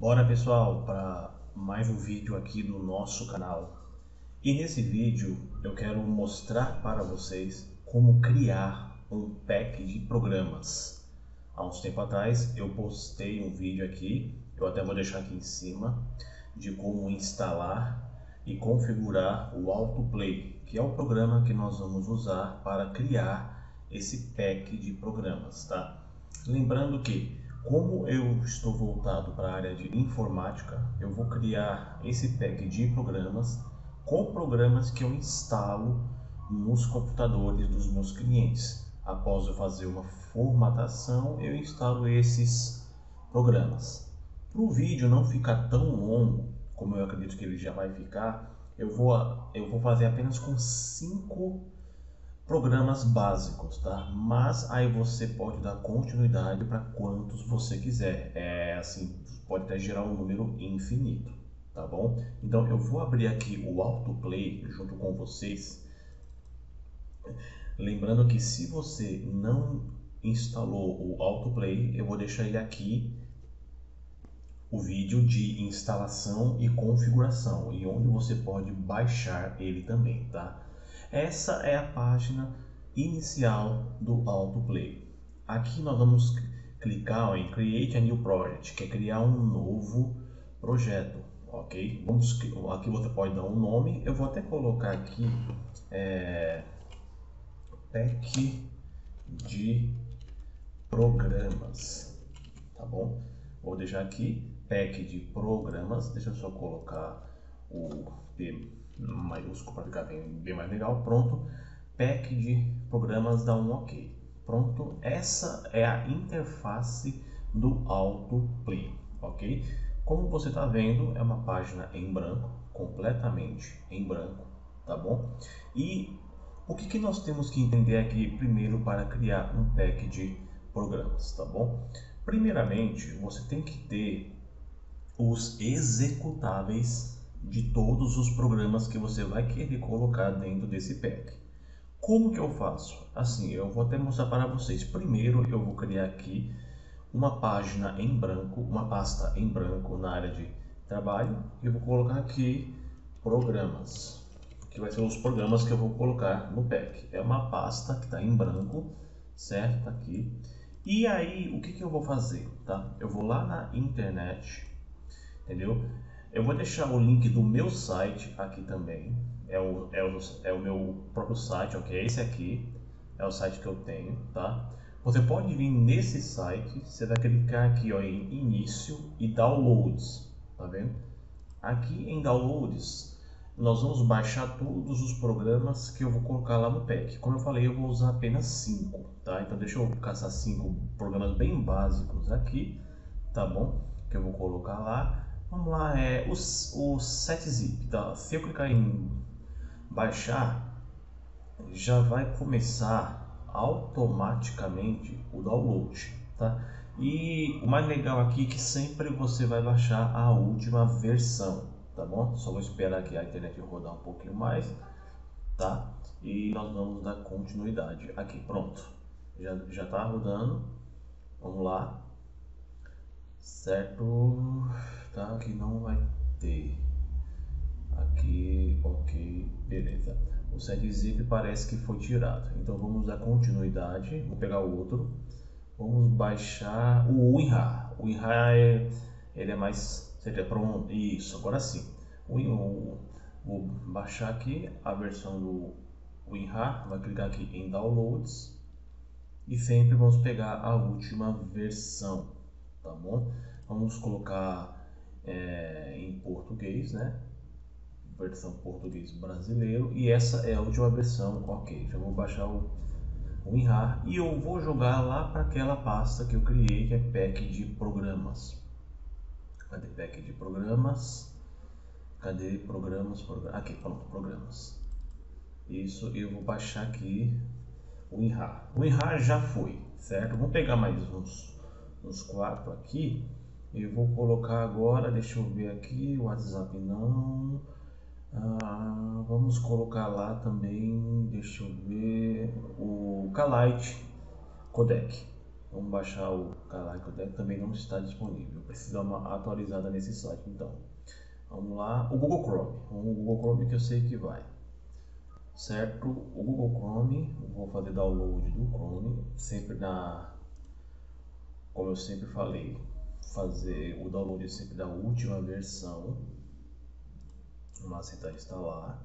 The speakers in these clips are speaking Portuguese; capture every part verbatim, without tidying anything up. Bora, pessoal, para mais um vídeo aqui do nosso canal. E nesse vídeo eu quero mostrar para vocês como criar um pack de programas. Há uns tempo atrás eu postei um vídeo aqui, eu até vou deixar aqui em cima, de como instalar e configurar o Autoplay, que é o programa que nós vamos usar para criar esse pack de programas, tá? Lembrando que, como eu estou voltado para a área de informática, eu vou criar esse pack de programas com programas que eu instalo nos computadores dos meus clientes. Após eu fazer uma formatação, eu instalo esses programas. Para o vídeo não ficar tão longo, como eu acredito que ele já vai ficar, eu vou, eu vou fazer apenas com cinco programas básicos, tá? Mas aí você pode dar continuidade para quantos você quiser, é assim, pode até gerar um número infinito, tá bom? Então eu vou abrir aqui o Autoplay junto com vocês, lembrando que se você não instalou o Autoplay, eu vou deixar ele aqui, o vídeo de instalação e configuração, e onde você pode baixar ele também, tá? Essa é a página inicial do Autoplay. Aqui nós vamos clicar em Create a New Project, que é criar um novo projeto, ok? Vamos, aqui você pode dar um nome, eu vou até colocar aqui é, Pack de Programas, tá bom? Vou deixar aqui Pack de Programas, deixa eu só colocar o P maiúsculo para ficar bem, bem mais legal. Pronto, pack de programas, dá um ok. Pronto, essa é a interface do Autoplay, ok? Como você está vendo, é uma página em branco, completamente em branco, tá bom? E o que, que nós temos que entender aqui primeiro para criar um pack de programas, tá bom? Primeiramente, você tem que ter os executáveis de todos os programas que você vai querer colocar dentro desse pack. Como que eu faço? Assim, eu vou até mostrar para vocês. Primeiro eu vou criar aqui uma página em branco, uma pasta em branco na área de trabalho, e eu vou colocar aqui programas, que vai ser os programas que eu vou colocar no pack. É uma pasta que está em branco, certo? Aqui. E aí, o que que eu vou fazer? Tá? Eu vou lá na internet, entendeu? Eu vou deixar o link do meu site aqui também, é o, é o, é o meu próprio site, ok? Esse aqui é o site que eu tenho, tá? Você pode vir nesse site, você vai clicar aqui ó, em Início e Downloads, tá vendo? Aqui em Downloads, nós vamos baixar todos os programas que eu vou colocar lá no pack. Como eu falei, eu vou usar apenas cinco, tá? Então deixa eu caçar cinco programas bem básicos aqui, tá bom? Que eu vou colocar lá. Vamos lá, é o, o sete zip, tá? Se eu clicar em baixar, já vai começar automaticamente o download, tá? E o mais legal aqui é que sempre você vai baixar a última versão, tá bom? Só vou esperar aqui a internet rodar um pouquinho mais, tá? E nós vamos dar continuidade aqui, pronto. Já, já tá rodando, vamos lá. Certo, tá, aqui não vai ter, aqui, ok, beleza, o sete zip parece que foi tirado, então vamos dar continuidade, vou pegar o outro, vamos baixar o WinRar, o WinRar é, ele é mais, seria pronto, isso, agora sim, o, o, vou baixar aqui a versão do WinRar, vai clicar aqui em Downloads, e sempre vamos pegar a última versão. Tá bom? Vamos colocar é, em português, né? Versão português brasileiro. E essa é a última versão. Ok, já vou baixar o WinRar. E eu vou jogar lá para aquela pasta que eu criei, que é pack de programas. Cadê pack de programas? Cadê programas? Program... Aqui, pronto, programas. Isso, eu vou baixar aqui o WinRar. O WinRar já foi, certo? Vamos pegar mais uns. Os quatro aqui, eu vou colocar agora, deixa eu ver aqui, WhatsApp não, ah, vamos colocar lá também, deixa eu ver, o K-Lite Codec, Vamos baixar o K-Lite Codec, também não está disponível. Precisa dar uma atualizada nesse site, então. Vamos lá, o Google Chrome. O Google Chrome que eu sei que vai. Certo, o Google Chrome, eu vou fazer download do Chrome, sempre na... Como eu sempre falei, fazer o download sempre da última versão. Vamos lá, tentar instalar.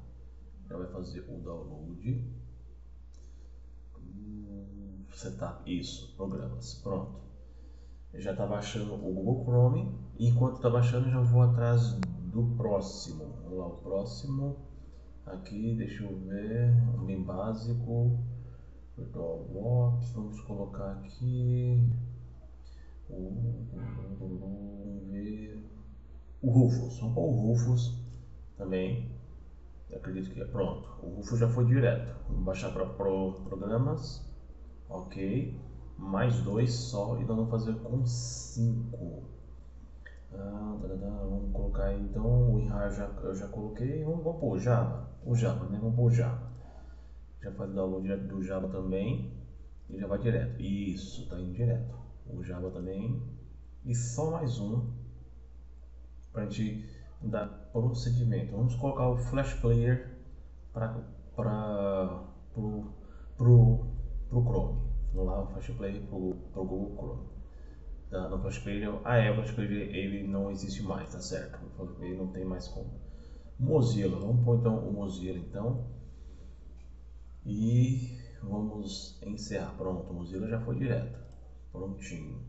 Já vai fazer o download. Setup, isso, programas, pronto. Já está baixando o Google Chrome. Enquanto está baixando, já vou atrás do próximo. Vamos lá, o próximo. Aqui, deixa eu ver, um bem básico, VirtualBox, vamos colocar aqui o Rufus, o Rufus também, eu acredito que é pronto, o Rufus já foi direto, vamos baixar para pro, programas, ok, mais dois só e nós vamos fazer com cinco. Ah, tá, tá, tá. Vamos colocar então o WinRar, já, eu já coloquei, vamos, vamos pôr o Java, o Java, né? Vamos pôr o Java, já faz o download direto do Java também e já vai direto, isso, tá indo direto, o Java também e só mais um pra gente dar procedimento. Vamos colocar o Flash Player para para pro, pro, pro Chrome, vamos lá, o Flash Player pro, pro Google Chrome. Da, no Flash Player, ah é, o Flash Player ele não existe mais, tá certo, o Flash Player não tem mais como. Mozilla, vamos pôr então o Mozilla então e vamos encerrar, pronto, o Mozilla já foi direto, prontinho,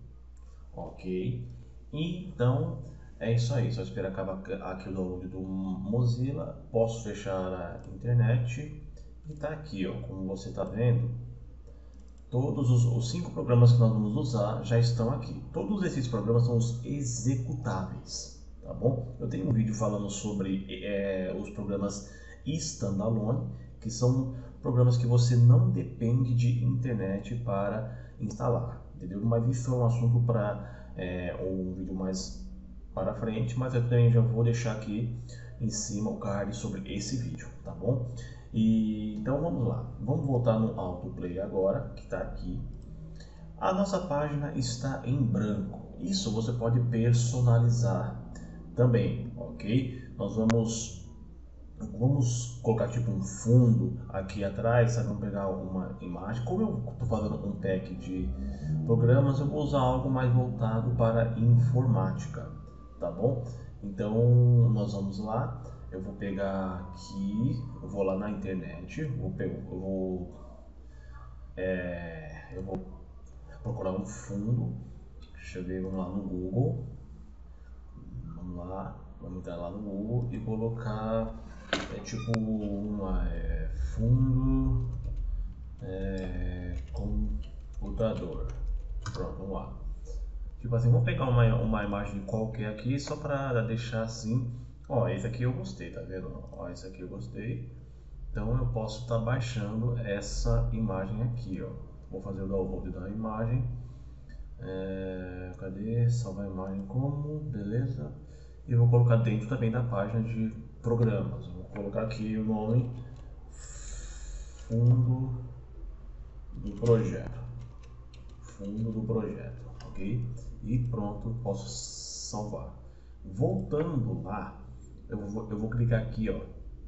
ok, então é isso aí, só esperar acabar aqui o download do Mozilla, posso fechar a internet e tá aqui, ó, como você tá vendo. Todos os, os cinco programas que nós vamos usar já estão aqui. Todos esses programas são os executáveis, tá bom? Eu tenho um vídeo falando sobre é, os programas standalone, que são programas que você não depende de internet para instalar, entendeu? Mas isso é um assunto para é, um vídeo mais para frente, mas eu também já vou deixar aqui em cima o card sobre esse vídeo, tá bom? E, então vamos lá, vamos voltar no Autoplay agora, que está aqui. A nossa página está em branco, isso você pode personalizar também, ok? Nós vamos, vamos colocar tipo um fundo aqui atrás, sabe? Vamos pegar uma imagem, como eu estou fazendo um pack de programas, eu vou usar algo mais voltado para informática, tá bom? Então nós vamos lá. Eu vou pegar aqui, eu vou lá na internet, vou pegar, eu, vou, é, eu vou procurar um fundo, deixa eu ver, vamos lá no Google, vamos lá, vamos entrar lá no Google e colocar, é tipo uma, é, fundo, é, computador, pronto, vamos lá, tipo assim, vou pegar uma, uma imagem qualquer aqui só para deixar assim. Ó, esse aqui eu gostei, tá vendo? Ó, esse aqui eu gostei. Então eu posso estar baixando essa imagem aqui, ó. Vou fazer o download da imagem. É, cadê? Salvar a imagem como? Beleza. E vou colocar dentro também da página de programas. Vou colocar aqui o nome fundo do projeto. Fundo do projeto, ok? E pronto, posso salvar. Voltando lá. Eu vou, eu vou clicar aqui, ó,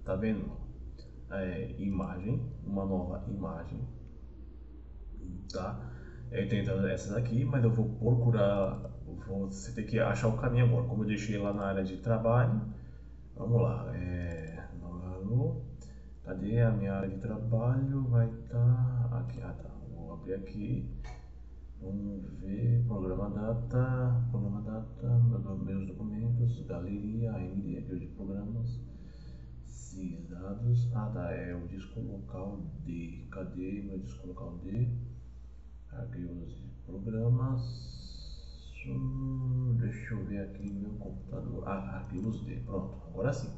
tá vendo? É, imagem, uma nova imagem, tá? Eu tenho essas aqui, mas eu vou procurar, vou, você tem que achar o caminho agora, como eu deixei lá na área de trabalho, vamos lá, é, cadê a minha área de trabalho, vai estar tá aqui, ah tá, vou abrir aqui, vamos ver, programa data, programa data, meus documentos, galeria, A M D, de programas, esses dados, ah tá, é o disco local D, cadê meu disco local D? Arquivos de programas, hum, deixa eu ver aqui meu computador, ah, arquivos D, pronto, agora sim,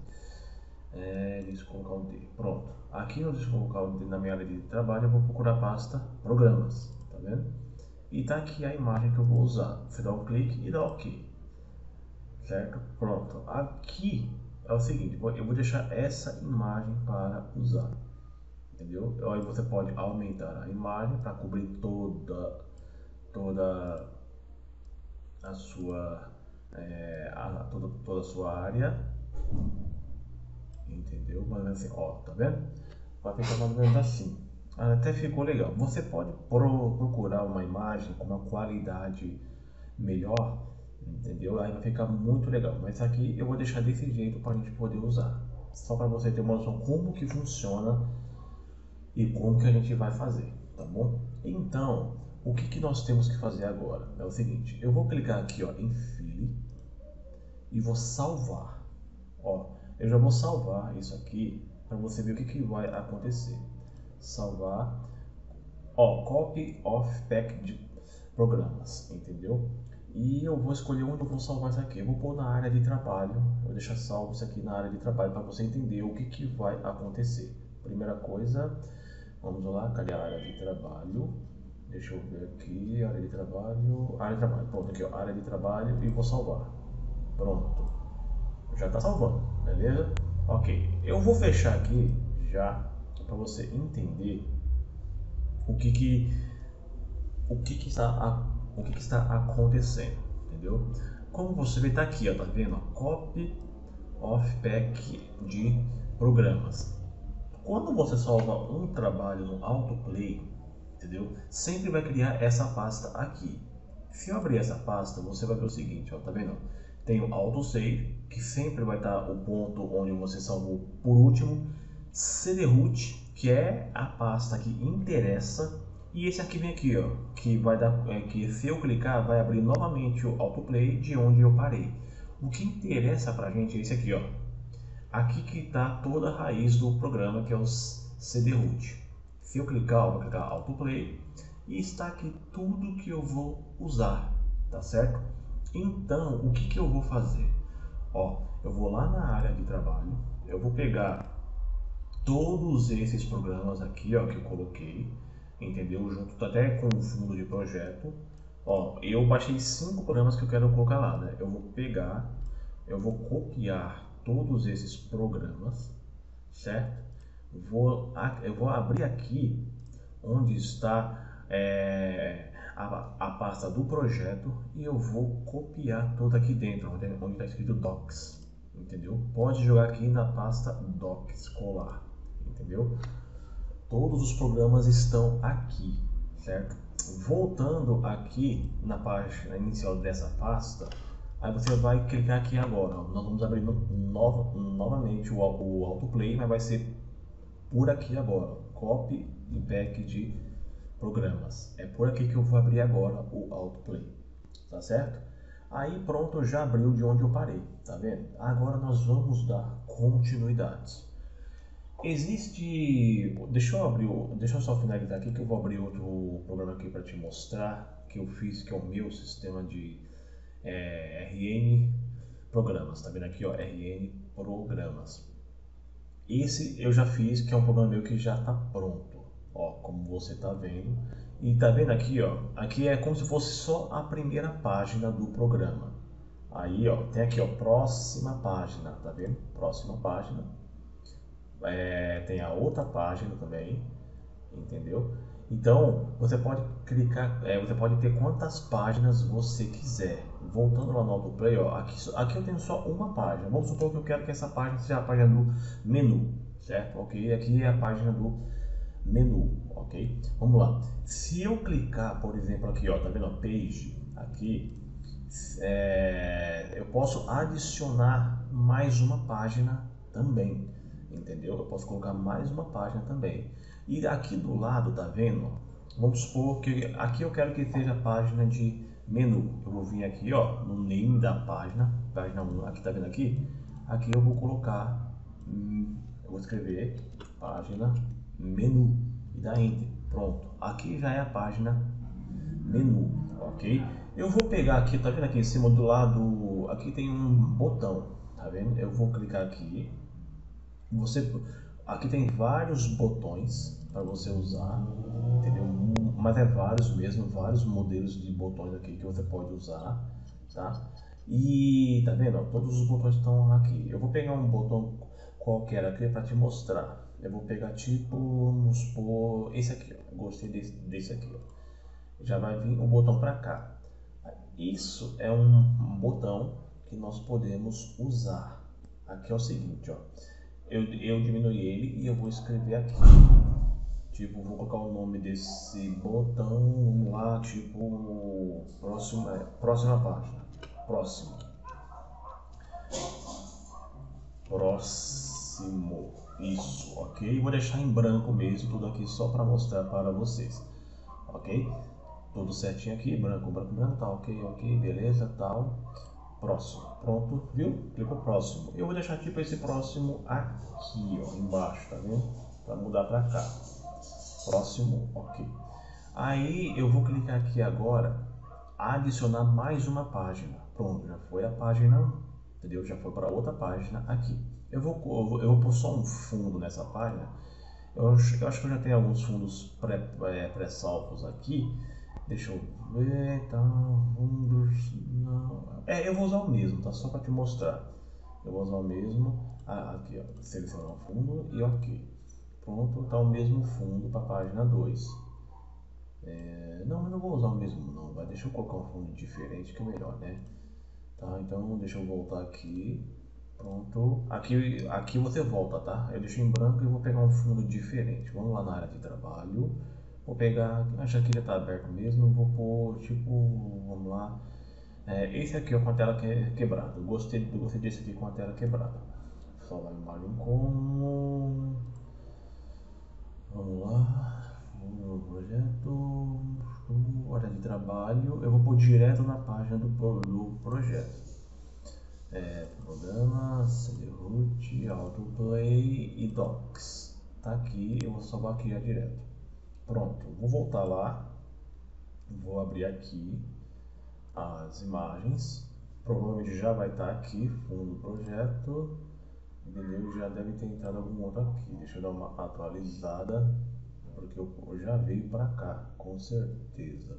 é, disco local D, pronto, aqui no disco local D, na minha área de trabalho, eu vou procurar a pasta programas, tá vendo? E tá aqui a imagem que eu vou usar, você dá um clique e dá ok, certo? Pronto, aqui é o seguinte, eu vou deixar essa imagem para usar, entendeu? Aí você pode aumentar a imagem para cobrir toda, toda a sua é, a, toda, toda a sua área, entendeu? Mas assim, ó, tá vendo? Vai ficar mais ou menos assim. Até ficou legal. Você pode pro, procurar uma imagem com uma qualidade melhor, entendeu? Aí vai ficar muito legal. Mas aqui eu vou deixar desse jeito para a gente poder usar, só para você ter uma noção como que funciona e como que a gente vai fazer, tá bom? Então, o que que nós temos que fazer agora é o seguinte: eu vou clicar aqui, ó, em File e vou salvar. Ó, eu já vou salvar isso aqui para você ver o que que vai acontecer. Salvar, ó, Copy of Pack de Programas, entendeu? E eu vou escolher onde eu vou salvar isso aqui. Eu vou pôr na área de trabalho. Eu vou deixar salvo isso aqui na área de trabalho para você entender o que que vai acontecer. Primeira coisa, vamos lá, cadê a área de trabalho? Deixa eu ver aqui, área de trabalho, área de trabalho, pronto, aqui ó, área de trabalho, e vou salvar. Pronto, já está salvando, beleza? Ok, eu vou fechar aqui já para você entender o que que o que que está acontecendo. O que, que está acontecendo, entendeu? Como você vê, está aqui, ó, tá vendo? Copy of Pack de Programas. Quando você salva um trabalho no Autoplay, entendeu? Sempre vai criar essa pasta aqui. Se eu abrir essa pasta, você vai ver o seguinte, ó, tá vendo? Tem o autosave, que sempre vai estar tá o ponto onde você salvou por último. C D root, que é a pasta que interessa. E esse aqui vem aqui, ó, que vai dar, é, que se eu clicar vai abrir novamente o autoplay de onde eu parei. O que interessa pra gente é esse aqui, ó. Aqui que tá toda a raiz do programa, que é o C D root. Se eu clicar, eu vou clicar autoplay e está aqui tudo que eu vou usar, tá certo? Então, o que que eu vou fazer? Ó, eu vou lá na área de trabalho, eu vou pegar todos esses programas aqui, ó, que eu coloquei, entendeu? Junto até com o fundo de projeto. Ó, eu baixei cinco programas que eu quero colocar lá, né? Eu vou pegar, eu vou copiar todos esses programas, certo? Vou, eu vou abrir aqui onde está é, a, a pasta do projeto e eu vou copiar tudo aqui dentro, onde está escrito Docs, entendeu? Pode jogar aqui na pasta Docs, colar, entendeu? Todos os programas estão aqui, certo? Voltando aqui na página inicial dessa pasta, aí você vai clicar aqui agora. Nós vamos abrir nova, novamente o, o autoplay, mas vai ser por aqui agora. Copy e pack de programas. É por aqui que eu vou abrir agora o autoplay, tá certo? Aí pronto, já abriu de onde eu parei, tá vendo? Agora nós vamos dar continuidade. Existe, deixa eu abrir, deixa eu só finalizar aqui que eu vou abrir outro programa aqui para te mostrar que eu fiz, que é o meu sistema de é, R N programas, tá vendo aqui, ó, R N programas. Esse eu já fiz, que é um programa meu que já está pronto, ó, como você tá vendo. E tá vendo aqui, ó, aqui é como se fosse só a primeira página do programa. Aí, ó, tem aqui, ó, próxima página, tá vendo? Próxima página. É, tem a outra página também, entendeu? Então você pode clicar, é, você pode ter quantas páginas você quiser. Voltando lá no autoplay, ó, aqui, aqui eu tenho só uma página. Vamos supor que eu quero que essa página seja a página do menu, certo? Ok, aqui é a página do menu, ok? Vamos lá. Se eu clicar, por exemplo, aqui, ó, tá vendo? Page, aqui, é, eu posso adicionar mais uma página também. Entendeu? Eu posso colocar mais uma página também. E aqui do lado, tá vendo? Vamos supor que aqui eu quero que seja a página de menu. Eu vou vir aqui, ó, no name da página, página um, aqui, tá vendo aqui? Aqui eu vou colocar, hum, eu vou escrever página menu e dá enter. Pronto. Aqui já é a página menu, ok? Eu vou pegar aqui, tá vendo aqui em cima do lado, aqui tem um botão, tá vendo? Eu vou clicar aqui. Você, aqui tem vários botões para você usar, entendeu? Mas é vários mesmo, vários modelos de botões aqui que você pode usar, tá? E tá vendo? Todos os botões estão aqui. Eu vou pegar um botão qualquer aqui para te mostrar. Eu vou pegar tipo, vamos supor, esse aqui, ó. Gostei desse, desse aqui, ó. já vai vir o botão para cá. Isso é um botão que nós podemos usar. Aqui é o seguinte, ó. Eu, eu diminui ele e eu vou escrever aqui. Tipo, vou colocar o nome desse botão lá, tipo, próxima, é, próxima página. Próximo. Próximo. Isso, ok? Vou deixar em branco mesmo, tudo aqui só para mostrar para vocês. Ok? Tudo certinho aqui, branco, branco, branco, tá ok, ok, beleza, tal. Próximo, pronto, viu? Clica no próximo. Eu vou deixar tipo esse próximo aqui, ó, embaixo, tá vendo? Pra mudar pra cá. Próximo, ok. Aí eu vou clicar aqui agora, adicionar mais uma página. Pronto, já foi a página, entendeu? Já foi para outra página aqui. Eu vou, eu vou, eu vou pôr só um fundo nessa página. Eu, eu acho que eu já tenho alguns fundos pré-salvos aqui. Deixa eu ver, tá, fundos, não, é, eu vou usar o mesmo, tá, só para te mostrar, eu vou usar o mesmo, ah, aqui, ó, selecionar o fundo e ok, pronto, tá o mesmo fundo para a página dois, é, não, eu não vou usar o mesmo não, vai, deixa eu colocar um fundo diferente que é melhor, né, tá, então deixa eu voltar aqui, pronto, aqui, aqui você volta, tá, eu deixo em branco e vou pegar um fundo diferente, vamos lá na área de trabalho. Vou pegar, acho que já está aberto mesmo, vou pôr, tipo, vamos lá, é, esse aqui ó, com a tela que, quebrada, gostei, gostei desse aqui com a tela quebrada, só vai mais um como, vamos lá, projeto, hora de trabalho, eu vou pôr direto na página do, do projeto, é, programas, root, autoplay e docs, tá aqui, eu vou salvar aqui já direto. Pronto, vou voltar lá, vou abrir aqui as imagens, provavelmente já vai estar aqui, fundo do projeto, entendeu? Já deve ter entrado algum outro aqui, deixa eu dar uma atualizada, porque eu já veio para cá, com certeza.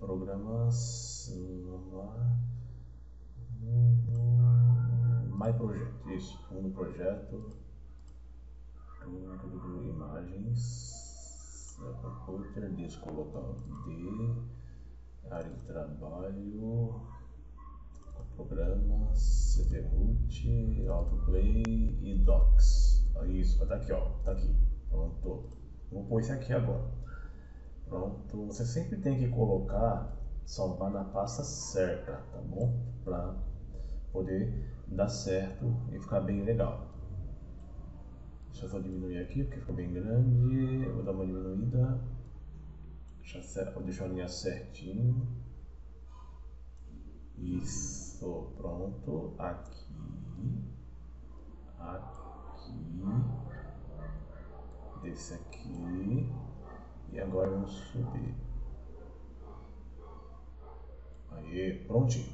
Programas, vamos lá, My Project, isso, fundo do projeto, imagens. Computer, disco local D, área de trabalho, programas, C T root, autoplay e docs. Isso, vai tá aqui, ó, tá aqui, pronto. Vou pôr isso aqui agora. Pronto, você sempre tem que colocar, salvar na pasta certa, tá bom? Pra poder dar certo e ficar bem legal. Deixa eu só diminuir aqui porque ficou bem grande, vou dar uma diminuída, deixa, vou deixar a linha certinho, isso, pronto, aqui, aqui, desse aqui, e agora vamos subir, aí, prontinho.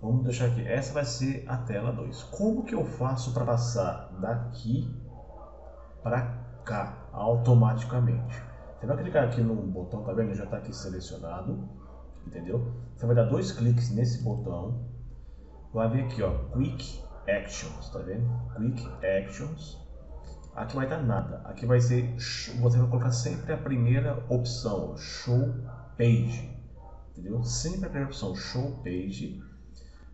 Vamos deixar aqui, essa vai ser a tela dois, como que eu faço para passar daqui para cá automaticamente? Você vai clicar aqui no botão, tá vendo? Já está aqui selecionado, entendeu? Você vai dar dois cliques nesse botão, vai vir aqui, ó, Quick Actions, tá vendo? Quick Actions. Aqui vai estar nada, aqui vai ser, você vai colocar sempre a primeira opção, Show Page, entendeu? Sempre a primeira opção, Show Page,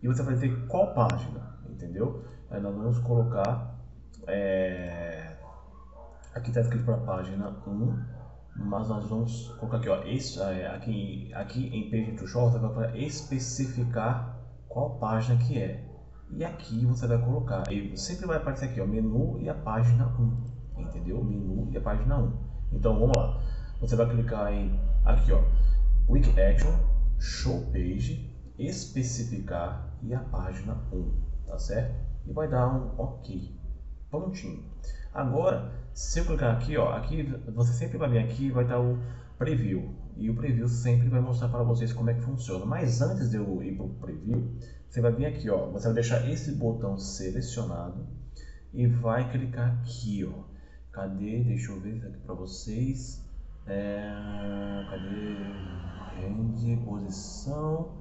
e você vai ter qual página, entendeu? Aí nós vamos colocar, é... aqui está escrito para a página um, mas nós vamos colocar aqui, ó, esse, aqui, aqui em Page to Show, você vai colocar, especificar qual página que é. E aqui você vai colocar, e sempre vai aparecer aqui, ó, menu e a página um, entendeu? Menu e a página um. Então vamos lá, você vai clicar em, aqui ó, Quick Action, Show Page, especificar e a página um, tá certo? E vai dar um ok, prontinho. Agora, se eu clicar aqui, ó, aqui você sempre vai vir aqui, vai estar o preview, e o preview sempre vai mostrar para vocês como é que funciona. Mas antes de eu ir para o preview, você vai vir aqui, ó, você vai deixar esse botão selecionado e vai clicar aqui, ó. Cadê? Deixa eu ver aqui para vocês. É... Cadê? Rende, posição,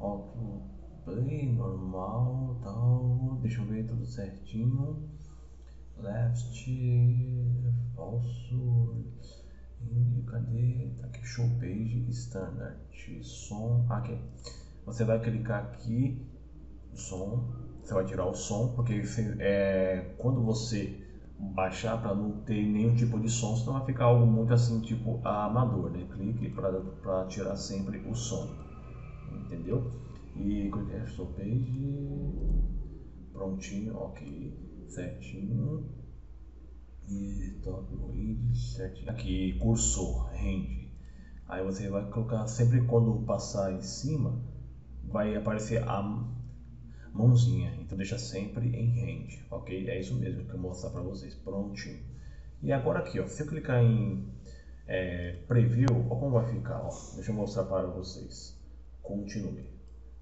autoplay, normal, tal. Deixa eu ver tudo certinho. Left, falso, E cadê? Tá aqui, show page standard, som, aqui. Você vai clicar aqui, som, você vai tirar o som, porque é, quando você baixar para não ter nenhum tipo de som, senão vai ficar algo muito assim, tipo amador, né? Clique para tirar sempre o som, entendeu? E clicar show page, prontinho, ok, certinho. E top certinho. Aqui, cursor, range. Aí você vai colocar, sempre quando passar em cima, vai aparecer a mãozinha. Então deixa sempre em range, ok? É isso mesmo que eu vou mostrar para vocês, prontinho. E agora aqui, ó, se eu clicar em é, preview, ó como vai ficar, ó. Deixa eu mostrar para vocês. Continue.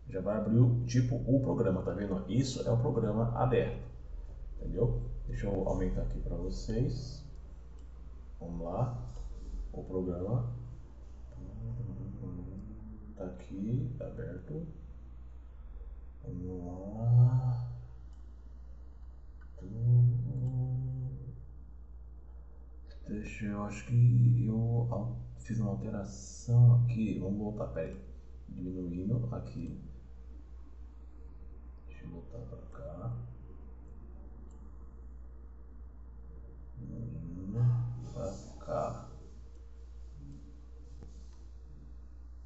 Já vai abrir o, tipo o programa, tá vendo? Isso é o programa aberto, entendeu? Deixa eu aumentar aqui para vocês. Vamos lá. O programa tá aqui aberto. Vamos lá. Deixa eu, acho que eu fiz uma alteração aqui. Vamos voltar, peraí. Diminuindo aqui. Deixa eu voltar para cá.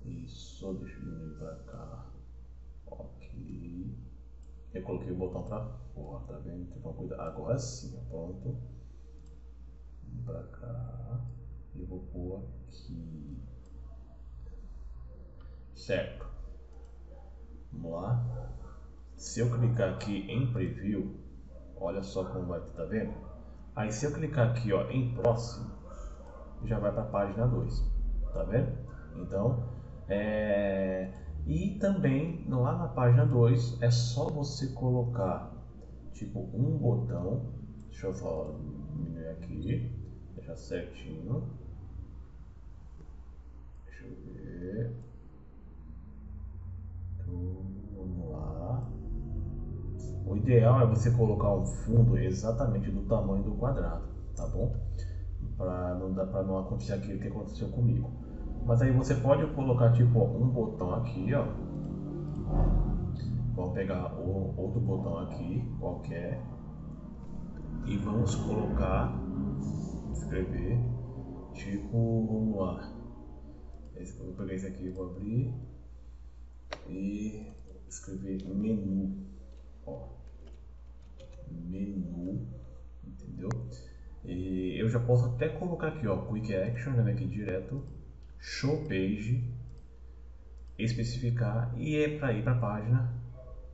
Isso, deixa eu diminuir pra cá. Ok. Eu coloquei o botão pra fora, tá vendo? Tem uma coisa. Agora sim, pronto. Vim pra cá. Eu vou pôr aqui. Certo. Vamos lá. Se eu clicar aqui em preview, olha só como vai, tá vendo? Aí se eu clicar aqui, ó, em próximo, já vai para a página dois, tá vendo? Então, é... e também lá na página dois é só você colocar tipo um botão, deixa eu só diminuir aqui, deixar certinho, deixa eu ver, então, vamos lá. O ideal é você colocar um fundo exatamente do tamanho do quadrado, tá bom? Para não, não acontecer aquilo que aconteceu comigo. Mas aí você pode colocar tipo um botão aqui, ó. Vamos pegar o, outro botão aqui, qualquer. E vamos colocar, escrever, tipo, vamos lá. Esse, eu peguei esse aqui, vou abrir. E escrever menu. Ó, menu, entendeu? E eu já posso até colocar aqui, ó, quick action, já vem aqui direto, show page, especificar, e é para ir para a página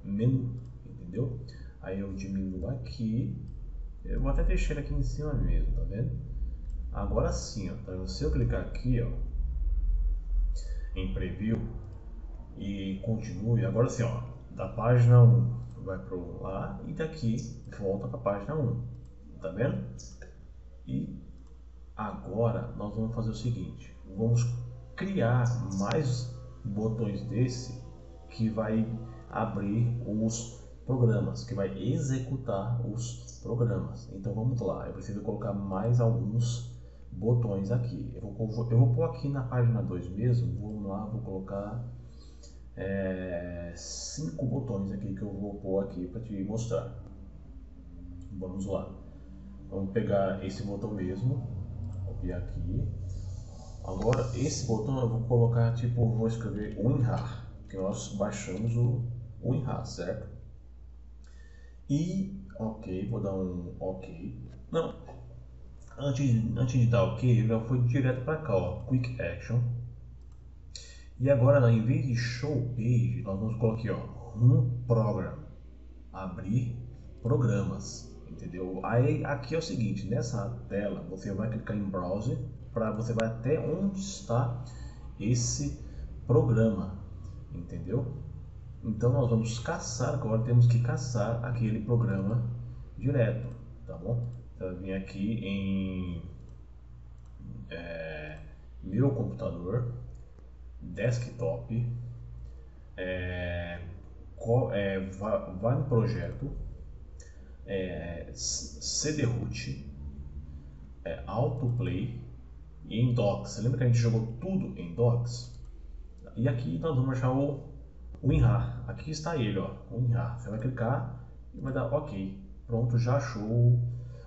menu, entendeu? Aí eu diminuo aqui, eu vou até deixar aqui em cima mesmo, tá vendo? Agora sim, ó, tá? Se eu clicar aqui, ó, em preview e continue, agora sim, ó, da página um vai para lá e daqui volta para a página um, tá vendo? E agora nós vamos fazer o seguinte, vamos criar mais botões desse que vai abrir os programas, que vai executar os programas. Então vamos lá, eu preciso colocar mais alguns botões aqui. Eu vou, eu vou pôr aqui na página dois mesmo, vamos lá, vou colocar... É, cinco botões aqui que eu vou pôr aqui para te mostrar. Vamos lá, vamos pegar esse botão mesmo, copiar aqui. Agora esse botão eu vou colocar tipo, vou escrever WinRar, que nós baixamos o WinRar, certo? E ok, vou dar um ok. Não, antes, antes de dar ok, eu já fui direto para cá, ó, Quick Action. E agora, em vez de show page, nós vamos colocar aqui, ó, um program, abrir programas, entendeu? Aí aqui é o seguinte, nessa tela você vai clicar em browser, para você vai até onde está esse programa, entendeu? Então nós vamos caçar, agora temos que caçar aquele programa direto, tá bom? Então eu vim aqui em é, meu computador, desktop, é, co, é, vai, vai no projeto, é, cd root, é, autoplay e em docs. Lembra que a gente jogou tudo em docs? E aqui nós vamos achar o WinRar. Aqui está ele, ó, o WinRar. Você vai clicar e vai dar OK. Pronto, já achou o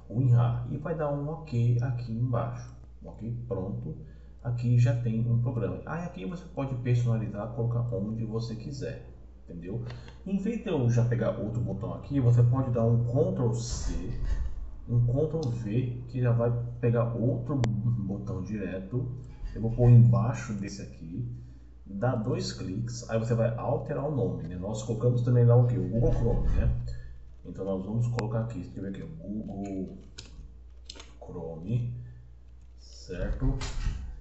WinRar. E vai dar um OK aqui embaixo. OK, pronto. Aqui já tem um programa. Ah, e aqui você pode personalizar, colocar onde você quiser. Entendeu? Em vez de eu já pegar outro botão aqui, você pode dar um control C, um control V, que já vai pegar outro botão direto. Eu vou pôr embaixo desse aqui, dá dois cliques, aí você vai alterar o nome, né? Nós colocamos também lá o que? O Google Chrome, né? Então nós vamos colocar aqui, escrever aqui, Google Chrome, certo?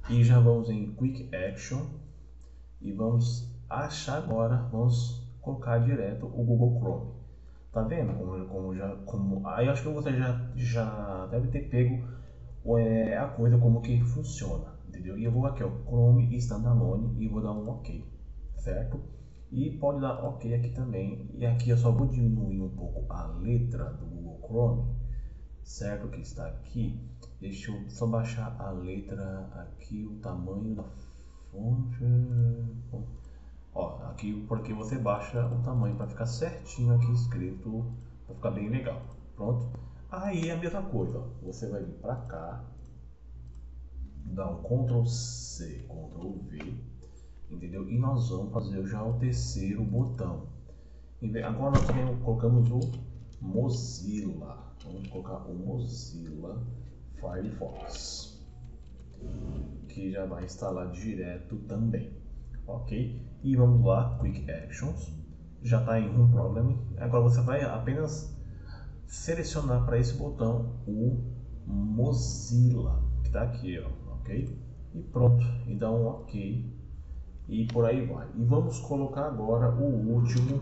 E já vamos em Quick Action e vamos achar agora, vamos colocar direto o Google Chrome. Tá vendo como, como já como aí acho que você já já deve ter pego é, a coisa como que funciona, entendeu? E eu vou aqui, ó, Chrome Standalone, e vou dar um OK, certo? E pode dar OK aqui também. E aqui eu só vou diminuir um pouco a letra do Google Chrome, certo, que está aqui. Deixa eu só baixar a letra aqui, o tamanho da fonte. Ó, aqui, porque você baixa o tamanho para ficar certinho aqui escrito, para ficar bem legal. Pronto. Aí a mesma coisa, ó. Você vai vir para cá, dá um control C, control V, entendeu? E nós vamos fazer já o terceiro botão. Agora nós também colocamos o Mozilla. Vamos colocar o Mozilla Firefox, que já vai instalar direto também. OK, e vamos lá, Quick Actions, já está em um problema. Agora você vai apenas selecionar para esse botão o Mozilla, que está aqui, ó, OK, e pronto, e dá um OK, e por aí vai. E vamos colocar agora o último,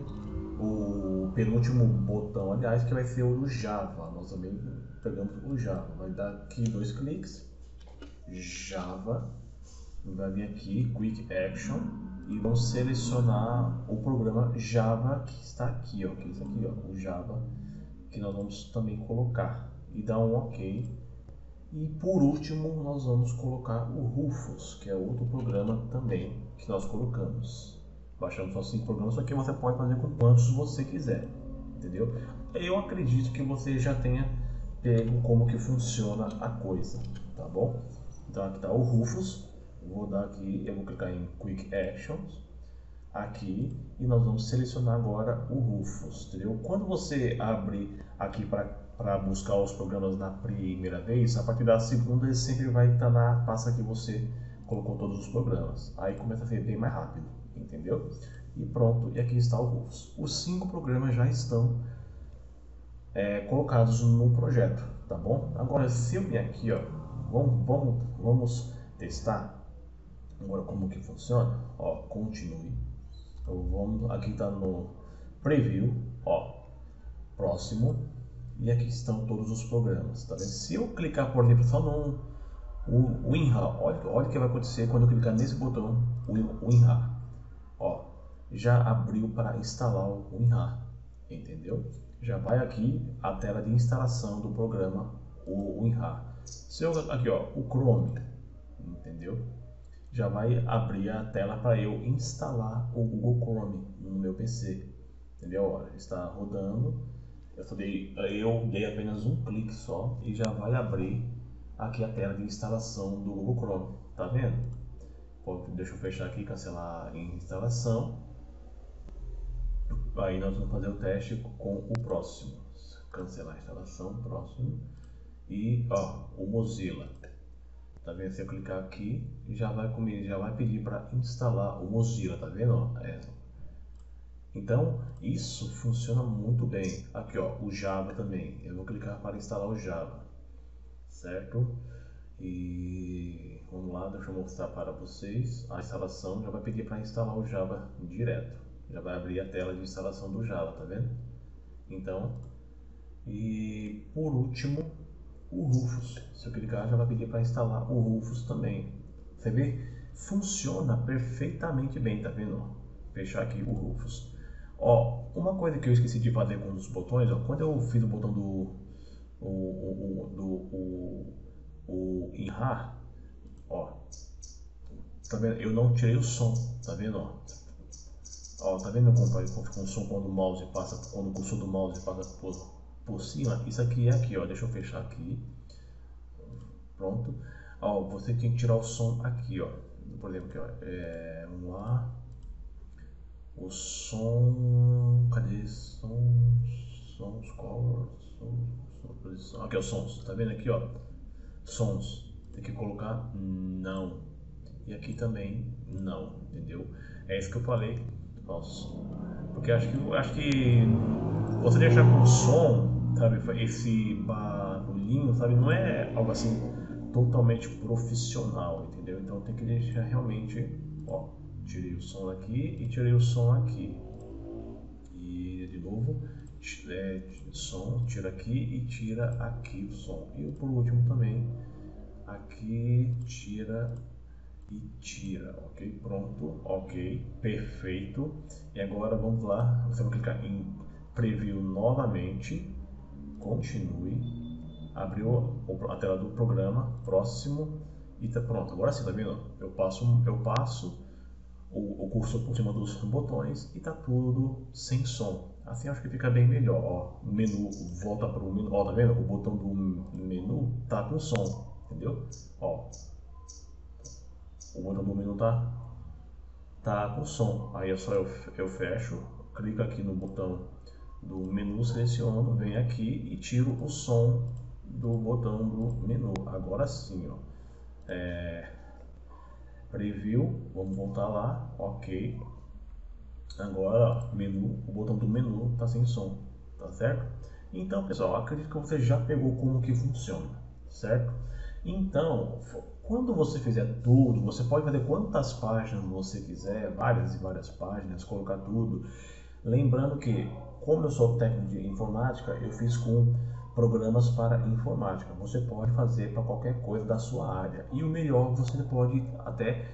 o penúltimo botão, aliás, que vai ser o Java. Nós também pegamos o Java, vai dar aqui dois cliques, Java, vai vir aqui, Quick Action, e vamos selecionar o programa Java que está aqui, ó, que é esse aqui, ó, o Java, que nós vamos também colocar, e dar um OK. E por último nós vamos colocar o Rufus, que é outro programa também que nós colocamos. Baixamos só cinco programas, só que você pode fazer com quantos você quiser, entendeu? Eu acredito que você já tenha pego como que funciona a coisa, tá bom? Então aqui está o Rufus. Vou dar aqui, eu vou clicar em Quick Actions aqui e nós vamos selecionar agora o Rufus, entendeu? Quando você abrir aqui para buscar os programas na primeira vez, a partir da segunda ele sempre vai estar tá na pasta que você colocou todos os programas. Aí começa a ser bem mais rápido, entendeu? E pronto, e aqui está o Rufus. Os cinco programas já estão é, colocados no projeto, tá bom? Agora se eu vir aqui, ó, vamos, vamos, vamos testar. Agora como que funciona? Ó, continue. Então vamos, aqui está no preview, ó, próximo, e aqui estão todos os programas, tá vendo? Se eu clicar, por exemplo, só no o WinRar, olha, olha o que vai acontecer quando eu clicar nesse botão, o WinRar, ó, já abriu para instalar o WinRar, entendeu? Já vai aqui a tela de instalação do programa, o WinRar. Se eu aqui, ó, o Chrome, entendeu? Já vai abrir a tela para eu instalar o Google Chrome no meu P C, entendeu? Olha, está rodando, eu, só dei, eu dei apenas um clique só e já vai abrir aqui a tela de instalação do Google Chrome, tá vendo? Deixa eu fechar aqui, cancelar a instalação, aí nós vamos fazer o teste com o próximo, cancelar a instalação, próximo, e ó, o Mozilla. Tá vendo? Se eu clicar aqui, já vai comigo, já vai pedir para instalar o Mozilla, tá vendo? É. Então, isso funciona muito bem. Aqui, ó, o Java também. Eu vou clicar para instalar o Java, certo? E vamos lá, deixa eu mostrar para vocês a instalação. Já vai pedir para instalar o Java direto. Já vai abrir a tela de instalação do Java, tá vendo? Então, e por último, o Rufus, se eu clicar já vai pedir para instalar o Rufus também. Você vê? Funciona perfeitamente bem, tá vendo? Fechar aqui o Rufus. Ó, uma coisa que eu esqueci de fazer com os botões, ó, quando eu fiz o botão do o, o, do o, o WinRar, Ó, tá vendo? Eu não tirei o som, tá vendo? Ó, ó tá vendo como fica um som quando o mouse passa, quando o cursor do mouse passa por, por cima? Isso aqui é aqui, ó. Deixa eu fechar aqui. Pronto. Ó, você tem que tirar o som aqui, ó. Por exemplo, aqui, ó. É, vamos lá. O som. Cadê? Som. Sons. Qual? Som. Aqui, ó. Sons. Tá vendo aqui, ó? Sons. Tem que colocar não. E aqui também não. Entendeu? É isso que eu falei. Nossa. Porque acho que, acho que você deixar com som, sabe? Esse barulhinho, sabe? Não é algo assim totalmente profissional, entendeu? Então tem que deixar realmente, ó, tirei o som aqui e tirei o som aqui, e de novo, é, som, tira aqui e tira aqui o som, e por último também, aqui, tira e tira, ok? Pronto, ok, perfeito. E agora vamos lá, você vai clicar em preview novamente, continue, abriu a tela do programa, próximo, e tá pronto. Agora sim, tá vendo? Eu passo, eu passo o, o cursor por cima dos botões e tá tudo sem som. Assim acho que fica bem melhor, ó. O menu, volta para o menu, ó, tá vendo? O botão do menu tá com som, entendeu? Ó, o botão do menu tá, tá com som. Aí é só eu, eu fecho, clico aqui no botão do menu, seleciono, venho aqui e tiro o som do botão do menu. Agora sim, ó, é, preview, vamos voltar lá, ok. Agora, ó, menu, o botão do menu tá sem som, tá certo? Então, pessoal, acredito que você já pegou como que funciona, certo? Então, quando você fizer tudo, você pode fazer quantas páginas você quiser, várias e várias páginas, colocar tudo. Lembrando que, como eu sou técnico de informática, eu fiz com programas para informática. Você pode fazer para qualquer coisa da sua área, e o melhor, você pode até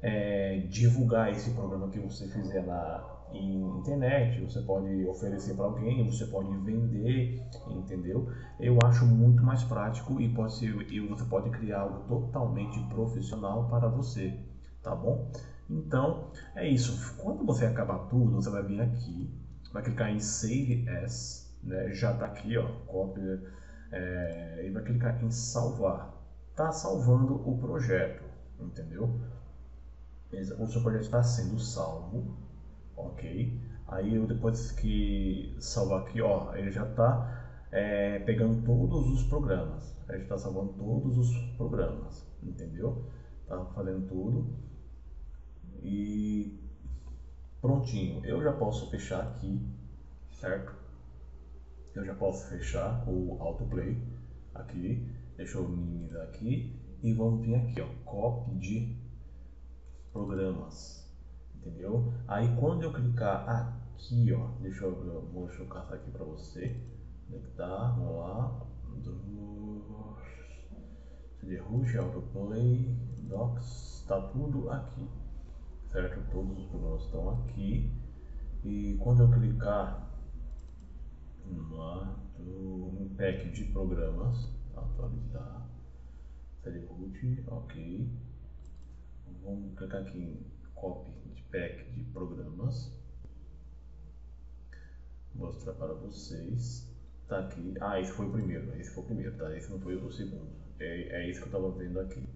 é, divulgar esse programa que você fizer na internet, você pode oferecer para alguém, você pode vender, entendeu? Eu acho muito mais prático, e pode ser, e você pode criar algo totalmente profissional para você, tá bom? Então é isso. Quando você acabar tudo, você vai vir aqui, vai clicar em Save As, né, já está aqui, ó, cópia, é, e vai clicar em salvar. Está salvando o projeto, entendeu? O seu projeto está sendo salvo, ok? Aí eu, depois que salvar aqui, ó, ele já está é, pegando todos os programas, ele está salvando todos os programas, entendeu? Está fazendo tudo e prontinho. Eu já posso fechar aqui, certo? Eu já posso fechar o autoplay aqui, deixa eu minimizar aqui, e vamos vir aqui, ó, copy de programas, entendeu? Aí quando eu clicar aqui, ó, deixa eu, deixa eu caçar aqui para você, onde é que tá, vamos lá, do rush, autoplay, docs, tá tudo aqui, certo? Todos os programas estão aqui, e quando eu clicar um pack de programas, atualizar, série root, ok, vamos clicar aqui em copy de pack de programas, mostrar para vocês, tá aqui, ah, esse foi o primeiro, esse foi o primeiro, tá, esse não foi o segundo, é, é isso que eu estava vendo aqui,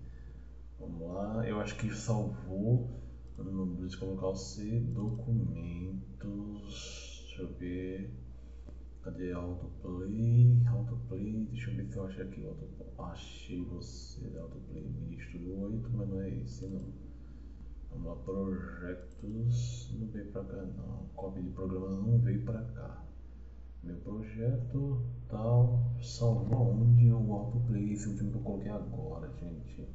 vamos lá, eu acho que salvou, não preciso colocar o C, documentos, deixa eu ver, cadê autoplay, autoplay, deixa eu ver se eu achei aqui, autoplay. Achei você, autoplay Media Studio oito, mas não é esse não, vamos lá, projetos, não veio pra cá não, cópia de programas não veio pra cá, meu projeto, tal, salvou onde o autoplay, esse último que eu coloquei agora, gente,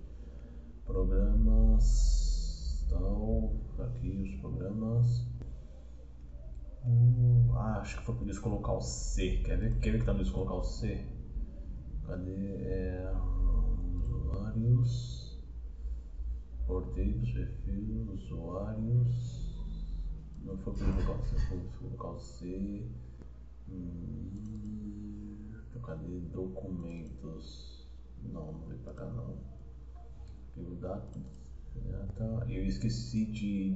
programas, tal, aqui os programas. Hum, acho que foi por descolocar o C. Quer ver, quer ver que tá no descolocar o C? Cadê? É, usuários, porteiros, perfil, usuários. Não foi por descolocar o C, foi por descolocar o C. Hum, cadê? Documentos. Não, não veio pra cá não. pelo dado. Eu esqueci de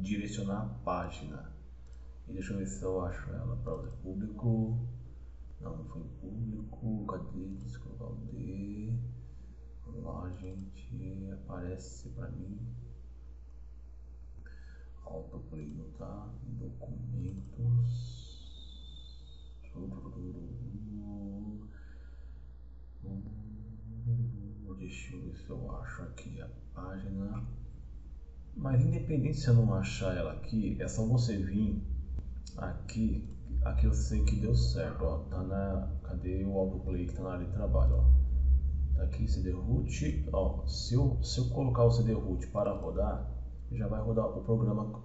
direcionar a página. E deixa eu ver se eu acho ela. Browser público. Não, não foi público. Cadê? Deixa eu colocar o D. Lá, gente. Aparece pra mim. Autoplay não tá. Documentos. Deixa eu ver se eu acho aqui a página. Mas independente se eu não achar ela aqui, é só você vir aqui. Aqui eu sei que deu certo, ó. Tá na... Cadê o autoplay que tá na área de trabalho, ó? Tá aqui, cd-root, ó. Se eu, se eu colocar o cd-root para rodar, já vai rodar o programa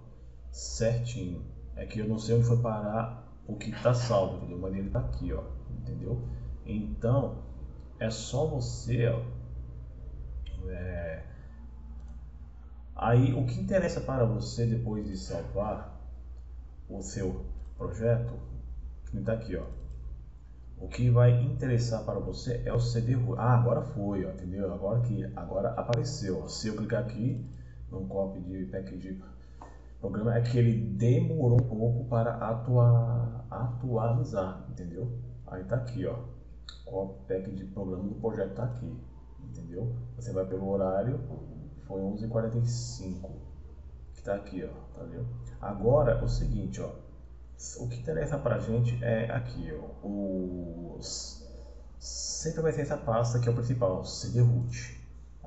certinho. É que eu não sei onde foi parar o que está salvo, entendeu? Mas ele está aqui, ó, entendeu? Então é só você, ó, é... aí o que interessa para você depois de salvar o seu projeto, ele está aqui, ó. O que vai interessar para você é o C D. Ah, agora foi, ó, entendeu? Agora que agora apareceu. Ó. Se eu clicar aqui no copy de package programa, é que ele demorou um pouco para atua... atualizar, entendeu? Aí tá aqui, ó, o pack de programa do projeto tá aqui, entendeu? Você vai pelo horário, foi onze e quarenta e cinco que tá aqui, ó, tá vendo? Agora, o seguinte, ó, o que interessa pra gente é aqui, ó, o... sempre vai ter essa pasta que é o principal, cd-root.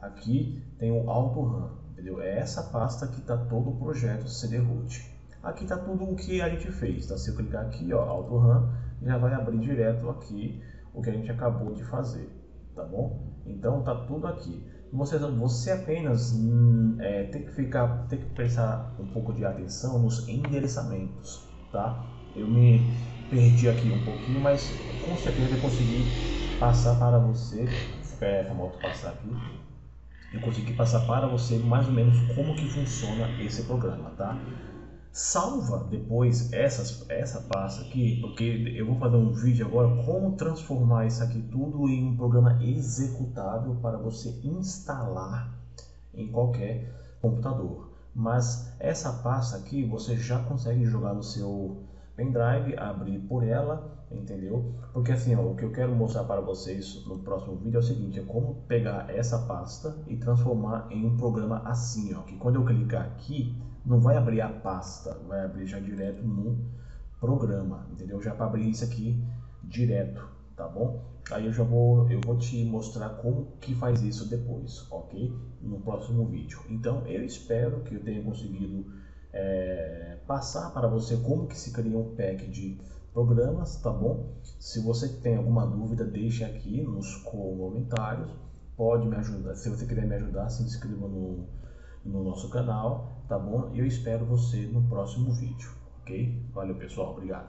Aqui tem o auto-run. Entendeu? É essa pasta que está todo o projeto cd-root. Aqui está tudo o que a gente fez, tá? Se eu clicar aqui, ó, auto run, já vai abrir direto aqui o que a gente acabou de fazer, tá bom? Então tá tudo aqui. Você, você apenas hum, é, tem que ficar, tem que prestar um pouco de atenção nos endereçamentos, tá? Eu me perdi aqui um pouquinho, mas com certeza eu consegui passar para você. É, vamos passar aqui. Eu consegui passar para você mais ou menos como que funciona esse programa, tá? Salva depois essas, essa pasta aqui, porque eu vou fazer um vídeo agora como transformar isso aqui tudo em um programa executável para você instalar em qualquer computador. Mas essa pasta aqui você já consegue jogar no seu pendrive, abrir por ela, entendeu? Porque assim, ó, o que eu quero mostrar para vocês no próximo vídeo é o seguinte, é como pegar essa pasta e transformar em um programa assim, ó, que quando eu clicar aqui, não vai abrir a pasta, vai abrir já direto no programa, entendeu? Já para abrir isso aqui direto, tá bom? Aí eu já vou, eu vou te mostrar como que faz isso depois, ok? No próximo vídeo. Então, eu espero que eu tenha conseguido é, passar para você como que se cria um pack de programas, tá bom? Se você tem alguma dúvida, deixa aqui nos comentários. Pode me ajudar. Se você quiser me ajudar, se inscreva no, no nosso canal, tá bom? E eu espero você no próximo vídeo, ok? Valeu, pessoal. Obrigado.